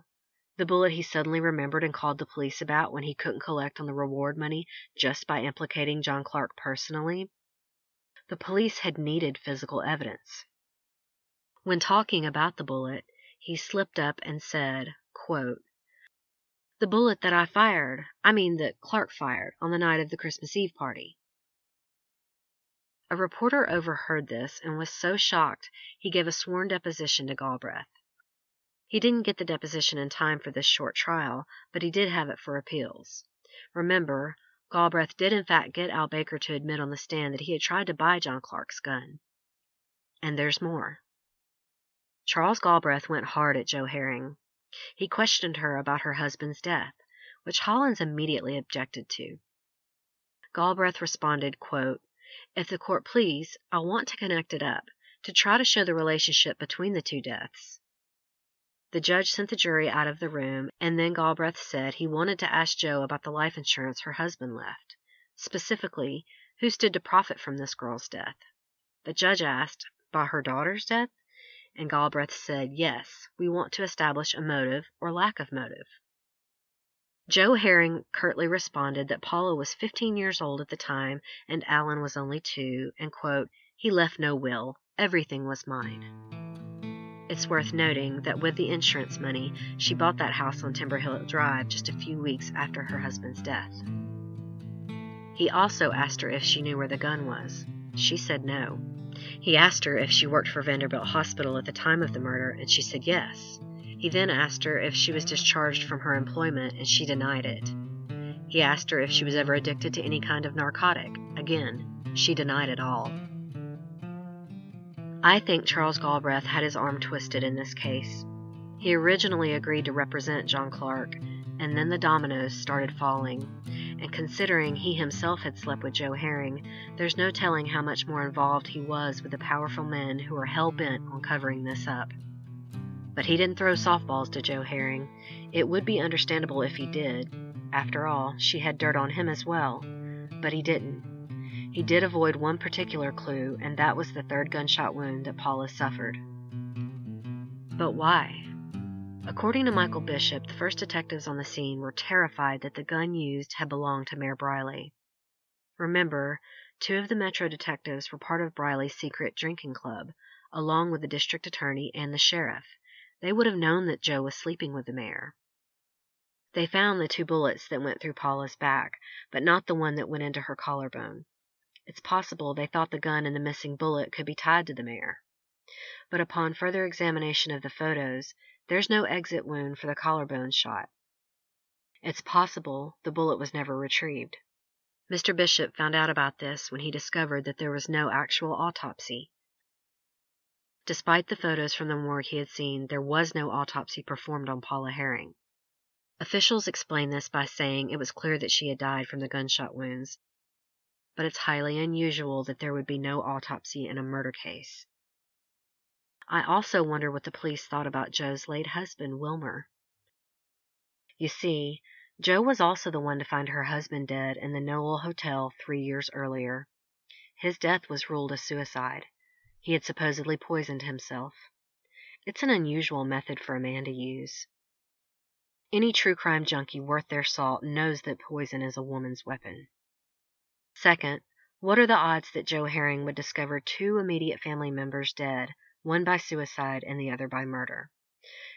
the bullet he suddenly remembered and called the police about when he couldn't collect on the reward money just by implicating John Clark personally. The police had needed physical evidence. When talking about the bullet, he slipped up and said, quote, "The bullet that I fired, I mean that Clark fired, on the night of the Christmas Eve party." A reporter overheard this and was so shocked he gave a sworn deposition to Galbreath. He didn't get the deposition in time for this short trial, but he did have it for appeals. Remember, Galbreath did in fact get Al Baker to admit on the stand that he had tried to buy John Clark's gun. And there's more. Charles Galbreath went hard at Jo Herring. He questioned her about her husband's death, which Hollins immediately objected to. Galbreath responded, quote, "If the court please, I want to connect it up, to try to show the relationship between the two deaths." The judge sent the jury out of the room, and then Galbreath said he wanted to ask Jo about the life insurance her husband left, specifically, who stood to profit from this girl's death. The judge asked, "By her daughter's death?" And Galbreath said, "Yes, we want to establish a motive or lack of motive." Jo Herring curtly responded that Paula was fifteen years old at the time and Alan was only two, and, quote, "He left no will. Everything was mine." It's worth noting that with the insurance money, she bought that house on Timberhill Drive just a few weeks after her husband's death. He also asked her if she knew where the gun was. She said no. He asked her if she worked for Vanderbilt Hospital at the time of the murder, and she said yes. He then asked her if she was discharged from her employment, and she denied it. He asked her if she was ever addicted to any kind of narcotic. Again, she denied it all. I think Charles Galbreath had his arm twisted in this case. He originally agreed to represent John Clark, and then the dominoes started falling. And considering he himself had slept with Jo Herring, there's no telling how much more involved he was with the powerful men who were hell-bent on covering this up. But he didn't throw softballs to Jo Herring. It would be understandable if he did. After all, she had dirt on him as well. But he didn't. He did avoid one particular clue, and that was the third gunshot wound that Paula suffered. But why? According to Michael Bishop, the first detectives on the scene were terrified that the gun used had belonged to Mayor Briley. Remember, two of the Metro detectives were part of Briley's secret drinking club, along with the district attorney and the sheriff. They would have known that Jo was sleeping with the mayor. They found the two bullets that went through Paula's back, but not the one that went into her collarbone. It's possible they thought the gun and the missing bullet could be tied to the mayor. But upon further examination of the photos, there's no exit wound for the collarbone shot. It's possible the bullet was never retrieved. Mister Bishop found out about this when he discovered that there was no actual autopsy. Despite the photos from the morgue he had seen, there was no autopsy performed on Paula Herring. Officials explained this by saying it was clear that she had died from the gunshot wounds, but it's highly unusual that there would be no autopsy in a murder case. I also wonder what the police thought about Jo's late husband, Wilmer. You see, Jo was also the one to find her husband dead in the Noel Hotel three years earlier. His death was ruled a suicide. He had supposedly poisoned himself. It's an unusual method for a man to use. Any true crime junkie worth their salt knows that poison is a woman's weapon. Second, what are the odds that Jo Herring would discover two immediate family members dead, one by suicide and the other by murder?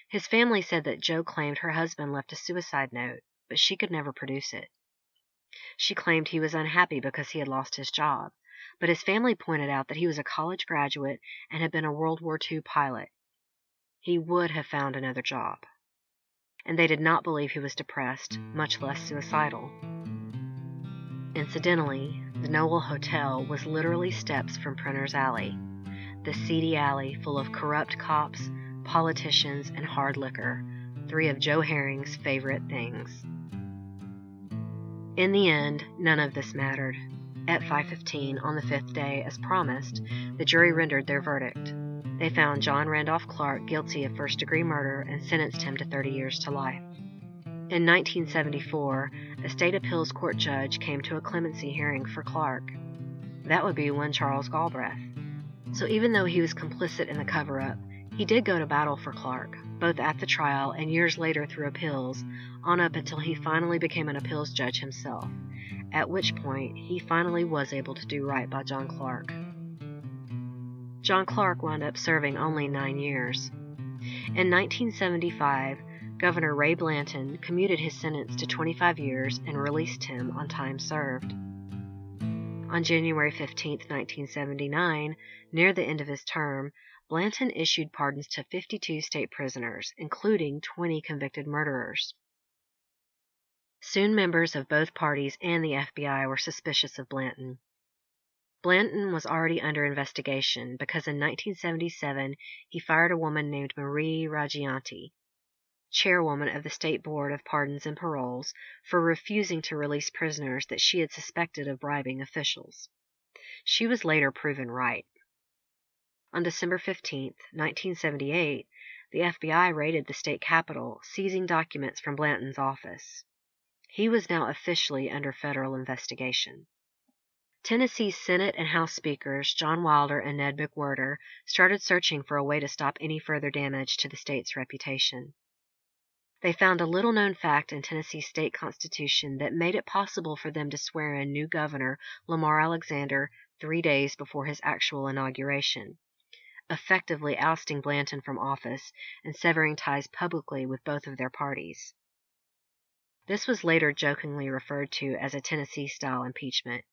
His family said that Jo claimed her husband left a suicide note, but she could never produce it. She claimed he was unhappy because he had lost his job, but his family pointed out that he was a college graduate and had been a World War Two pilot. He would have found another job. And they did not believe he was depressed, much less suicidal. Incidentally, the Noel Hotel was literally steps from Printer's Alley, the seedy alley full of corrupt cops, politicians, and hard liquor, three of Jo Herring's favorite things. In the end, none of this mattered. At five fifteen on the fifth day, as promised, the jury rendered their verdict. They found John Randolph Clark guilty of first-degree murder and sentenced him to thirty years to life. In nineteen seventy-four, a state appeals court judge came to a clemency hearing for Clark. That would be one Charles Galbreath. So even though he was complicit in the cover-up, he did go to battle for Clark, both at the trial and years later through appeals, on up until he finally became an appeals judge himself, at which point he finally was able to do right by John Clark. John Clark wound up serving only nine years. In nineteen seventy-five, Governor Ray Blanton commuted his sentence to twenty-five years and released him on time served. On January fifteenth, nineteen seventy-nine, near the end of his term, Blanton issued pardons to fifty-two state prisoners, including twenty convicted murderers. Soon members of both parties and the F B I were suspicious of Blanton. Blanton was already under investigation because in nineteen seventy-seven he fired a woman named Marie Raggianti, chairwoman of the State Board of Pardons and Paroles, for refusing to release prisoners that she had suspected of bribing officials. She was later proven right. On December fifteenth, nineteen seventy-eight, the F B I raided the state capitol, seizing documents from Blanton's office. He was now officially under federal investigation. Tennessee's Senate and House Speakers, John Wilder and Ned McWhirter, started searching for a way to stop any further damage to the state's reputation. They found a little-known fact in Tennessee's state constitution that made it possible for them to swear in new governor Lamar Alexander three days before his actual inauguration, effectively ousting Blanton from office and severing ties publicly with both of their parties. This was later jokingly referred to as a Tennessee-style impeachment.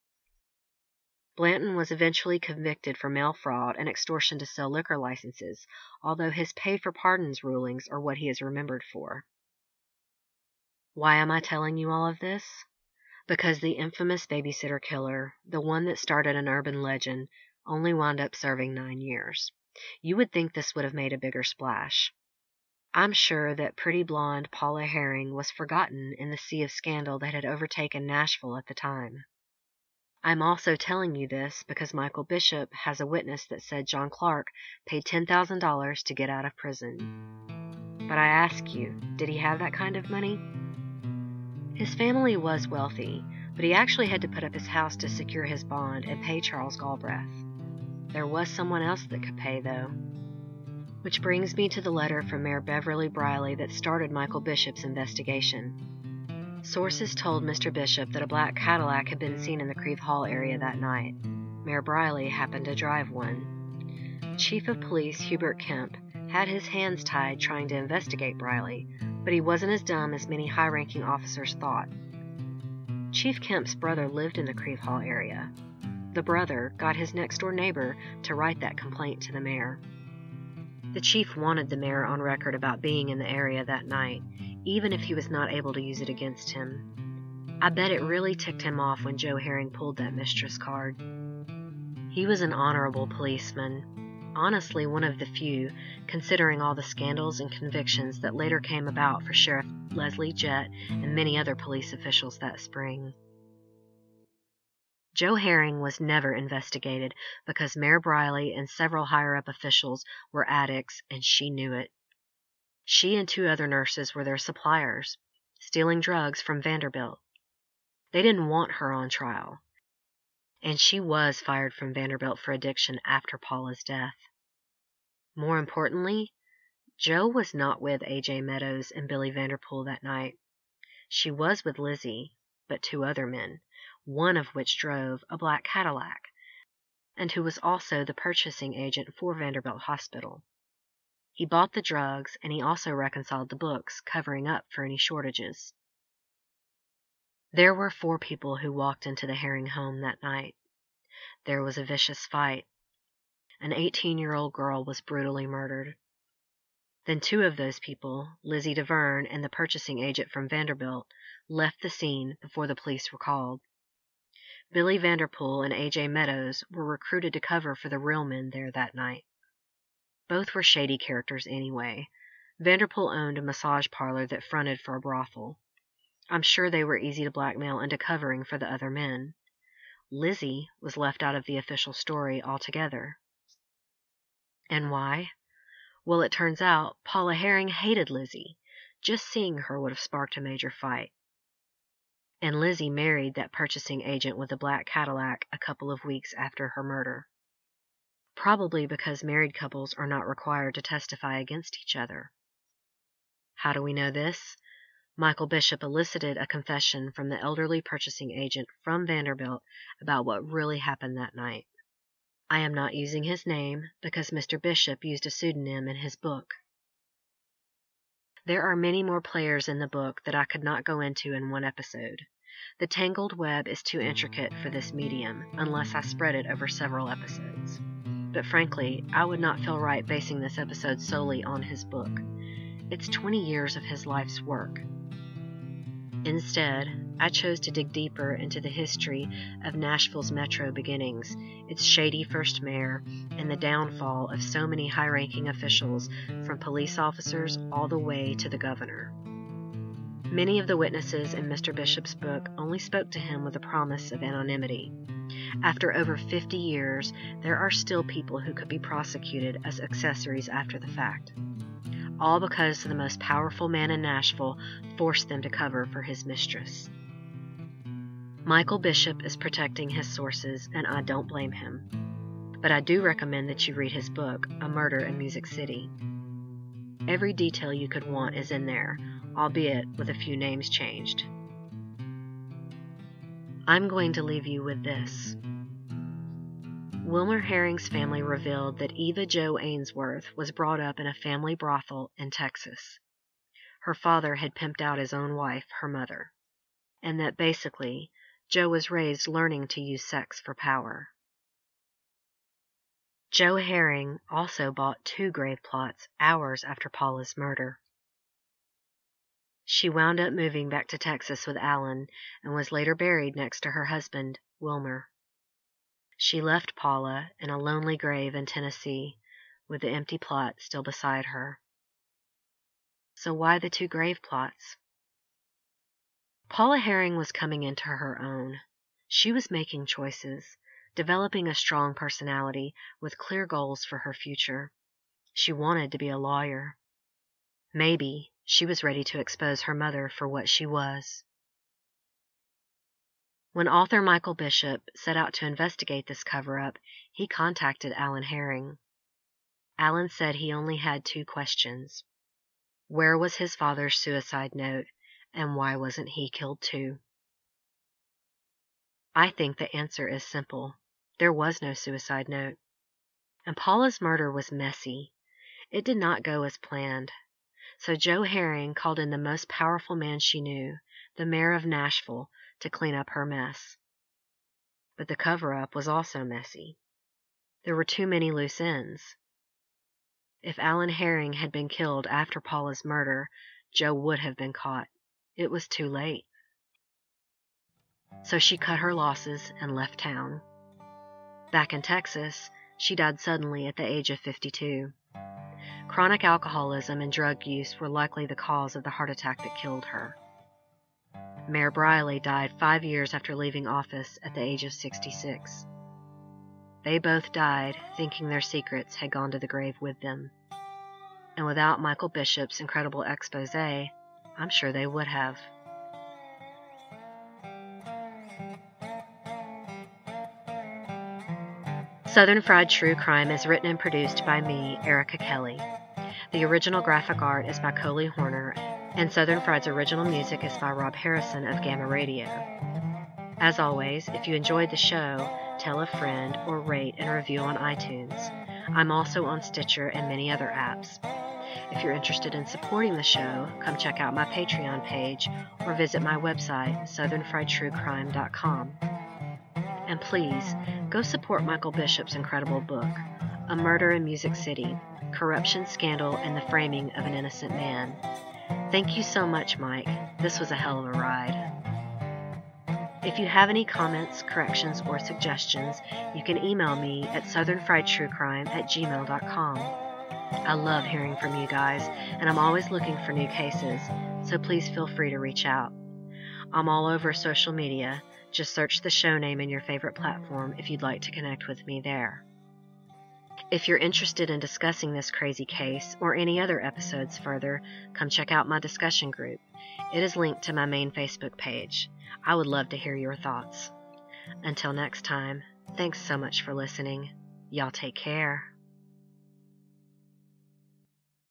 Blanton was eventually convicted for mail fraud and extortion to sell liquor licenses, although his pay for pardons rulings are what he is remembered for. Why am I telling you all of this? Because the infamous babysitter killer, the one that started an urban legend, only wound up serving nine years. You would think this would have made a bigger splash. I'm sure that pretty blonde Paula Herring was forgotten in the sea of scandal that had overtaken Nashville at the time. I'm also telling you this because Michael Bishop has a witness that said John Clark paid ten thousand dollars to get out of prison. But I ask you, did he have that kind of money? His family was wealthy, but he actually had to put up his house to secure his bond and pay Charles Galbreath. There was someone else that could pay, though. Which brings me to the letter from Mayor Beverly Briley that started Michael Bishop's investigation. Sources told Mister Bishop that a black Cadillac had been seen in the Creve Hill area that night. Mayor Briley happened to drive one. Chief of Police Hubert Kemp had his hands tied trying to investigate Briley, but he wasn't as dumb as many high-ranking officers thought. Chief Kemp's brother lived in the Creve Hill area. The brother got his next-door neighbor to write that complaint to the mayor. The chief wanted the mayor on record about being in the area that night, even if he was not able to use it against him. I bet it really ticked him off when Jo Herring pulled that mistress card. He was an honorable policeman, honestly one of the few, considering all the scandals and convictions that later came about for Sheriff Leslie Jett and many other police officials that spring. Jo Herring was never investigated because Mayor Briley and several higher-up officials were addicts, and she knew it. She and two other nurses were their suppliers, stealing drugs from Vanderbilt. They didn't want her on trial, and she was fired from Vanderbilt for addiction after Paula's death. More importantly, Jo was not with A J Meadows and Billy Vanderpool that night. She was with Lizzie, but two other men, one of which drove a black Cadillac, and who was also the purchasing agent for Vanderbilt Hospital. He bought the drugs, and he also reconciled the books, covering up for any shortages. There were four people who walked into the Herring home that night. There was a vicious fight. An eighteen-year-old girl was brutally murdered. Then two of those people, Lizzie DeVern and the purchasing agent from Vanderbilt, left the scene before the police were called. Billy Vanderpool and A J Meadows were recruited to cover for the real men there that night. Both were shady characters anyway. Vanderpool owned a massage parlor that fronted for a brothel. I'm sure they were easy to blackmail into covering for the other men. Lizzie was left out of the official story altogether. And why? Well, it turns out Paula Herring hated Lizzie. Just seeing her would have sparked a major fight. And Lizzie married that purchasing agent with a black Cadillac a couple of weeks after her murder, probably because married couples are not required to testify against each other. How do we know this? Michael Bishop elicited a confession from the elderly purchasing agent from Vanderbilt about what really happened that night. I am not using his name because Mister Bishop used a pseudonym in his book. There are many more players in the book that I could not go into in one episode. The tangled web is too intricate for this medium unless I spread it over several episodes. But frankly, I would not feel right basing this episode solely on his book. It's twenty years of his life's work. Instead, I chose to dig deeper into the history of Nashville's metro beginnings, its shady first mayor, and the downfall of so many high-ranking officials, from police officers all the way to the governor. Many of the witnesses in Mister Bishop's book only spoke to him with a promise of anonymity. After over fifty years, there are still people who could be prosecuted as accessories after the fact, all because the most powerful man in Nashville forced them to cover for his mistress. Michael Bishop is protecting his sources, and I don't blame him. But I do recommend that you read his book, A Murder in Music City. Every detail you could want is in there, albeit with a few names changed. I'm going to leave you with this. Wilmer Herring's family revealed that Eva Jo Ainsworth was brought up in a family brothel in Texas. Her father had pimped out his own wife, her mother, and that basically, Jo was raised learning to use sex for power. Jo Herring also bought two grave plots hours after Paula's murder. She wound up moving back to Texas with Alan and was later buried next to her husband, Wilmer. She left Paula in a lonely grave in Tennessee with the empty plot still beside her. So why the two grave plots? Paula Herring was coming into her own. She was making choices, developing a strong personality with clear goals for her future. She wanted to be a lawyer. Maybe she was ready to expose her mother for what she was. When author Michael Bishop set out to investigate this cover-up, he contacted Alan Herring. Alan said he only had two questions. Where was his father's suicide note, and why wasn't he killed too? I think the answer is simple. There was no suicide note. And Paula's murder was messy. It did not go as planned. So Jo Herring called in the most powerful man she knew, the mayor of Nashville, to clean up her mess. But the cover-up was also messy. There were too many loose ends. If Alan Herring had been killed after Paula's murder, Jo would have been caught. It was too late. So she cut her losses and left town. Back in Texas, she died suddenly at the age of fifty-two. Chronic alcoholism and drug use were likely the cause of the heart attack that killed her. Mayor Briley died five years after leaving office at the age of sixty-six. They both died thinking their secrets had gone to the grave with them. And without Michael Bishop's incredible expose, I'm sure they would have. Southern Fried True Crime is written and produced by me, Erica Kelly. The original graphic art is by Coley Horner, and Southern Fried's original music is by Rob Harrison of Gamma Radio. As always, if you enjoyed the show, tell a friend or rate and review on iTunes. I'm also on Stitcher and many other apps. If you're interested in supporting the show, come check out my Patreon page or visit my website, southern fried true crime dot com. And please, go support Michael Bishop's incredible book, A Murder in Music City: Corruption, Scandal, and the Framing of an Innocent Man. Thank you so much, Mike. This was a hell of a ride. If you have any comments, corrections, or suggestions, you can email me at southern fried true crime at gmail dot com. I love hearing from you guys, and I'm always looking for new cases, so please feel free to reach out. I'm all over social media. Just search the show name in your favorite platform if you'd like to connect with me there. If you're interested in discussing this crazy case or any other episodes further, come check out my discussion group. It is linked to my main Facebook page. I would love to hear your thoughts. Until next time, thanks so much for listening. Y'all take care.